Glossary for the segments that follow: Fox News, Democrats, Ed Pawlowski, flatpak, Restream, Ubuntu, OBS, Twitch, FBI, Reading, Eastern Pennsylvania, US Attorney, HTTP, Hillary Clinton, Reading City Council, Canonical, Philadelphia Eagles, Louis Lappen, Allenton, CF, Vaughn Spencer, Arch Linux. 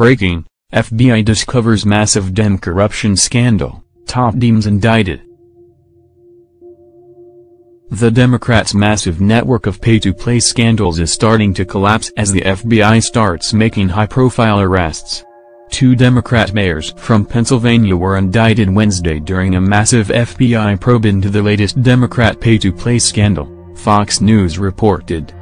breaking, FBI discovers massive DEM corruption scandal, top dems indicted. The Democrats' massive network of pay-to-play scandals is starting to collapse as the FBI starts making high-profile arrests. Two Democrat mayors from Pennsylvania were indicted Wednesday during a massive FBI probe into the latest Democrat pay-to-play scandal, Fox News reported.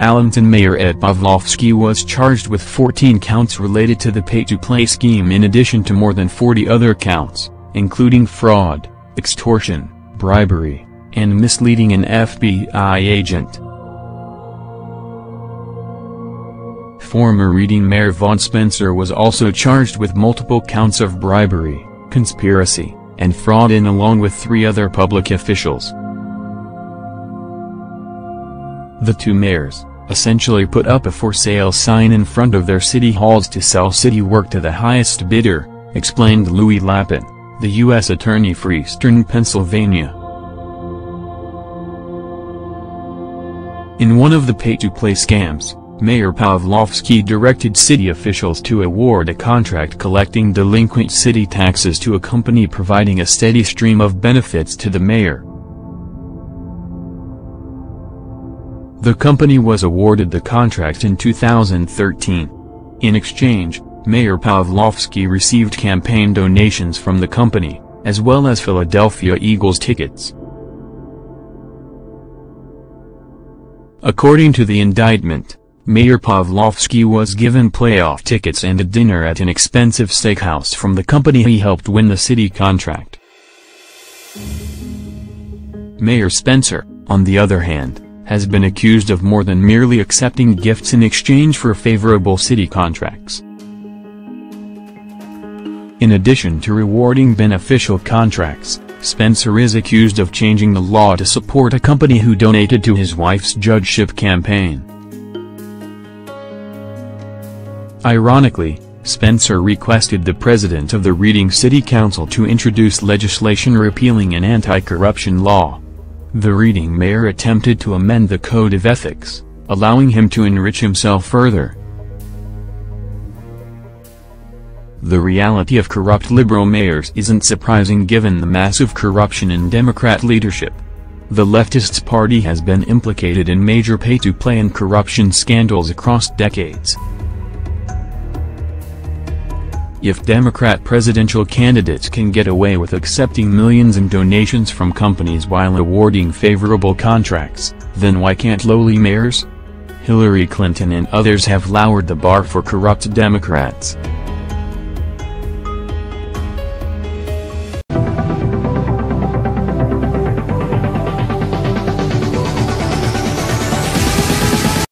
Allenton Mayor Ed Pawlowski was charged with 14 counts related to the pay-to-play scheme in addition to more than 40 other counts, including fraud, extortion, bribery, and misleading an FBI agent. Former Reading Mayor Vaughn Spencer was also charged with multiple counts of bribery, conspiracy, and fraud along with 3 other public officials. The two mayors essentially put up a for-sale sign in front of their city halls to sell city work to the highest bidder, explained Louis Lappen, the U.S. Attorney for Eastern Pennsylvania. In one of the pay-to-play scams, Mayor Pawlowski directed city officials to award a contract collecting delinquent city taxes to a company providing a steady stream of benefits to the mayor. The company was awarded the contract in 2013. In exchange, Mayor Pawlowski received campaign donations from the company, as well as Philadelphia Eagles tickets. According to the indictment, Mayor Pawlowski was given playoff tickets and a dinner at an expensive steakhouse from the company he helped win the city contract. Mayor Spencer, on the other hand, has been accused of more than merely accepting gifts in exchange for favorable city contracts. In addition to rewarding beneficial contracts, Spencer is accused of changing the law to support a company who donated to his wife's judgeship campaign. Ironically, Spencer requested the president of the Reading City Council to introduce legislation repealing an anti-corruption law. The Reading mayor attempted to amend the code of ethics, allowing him to enrich himself further. The reality of corrupt liberal mayors isn't surprising given the massive corruption in Democrat leadership. The leftist party has been implicated in major pay-to-play and corruption scandals across decades. If Democrat presidential candidates can get away with accepting millions in donations from companies while awarding favorable contracts, then why can't lowly mayors? Hillary Clinton and others have lowered the bar for corrupt Democrats.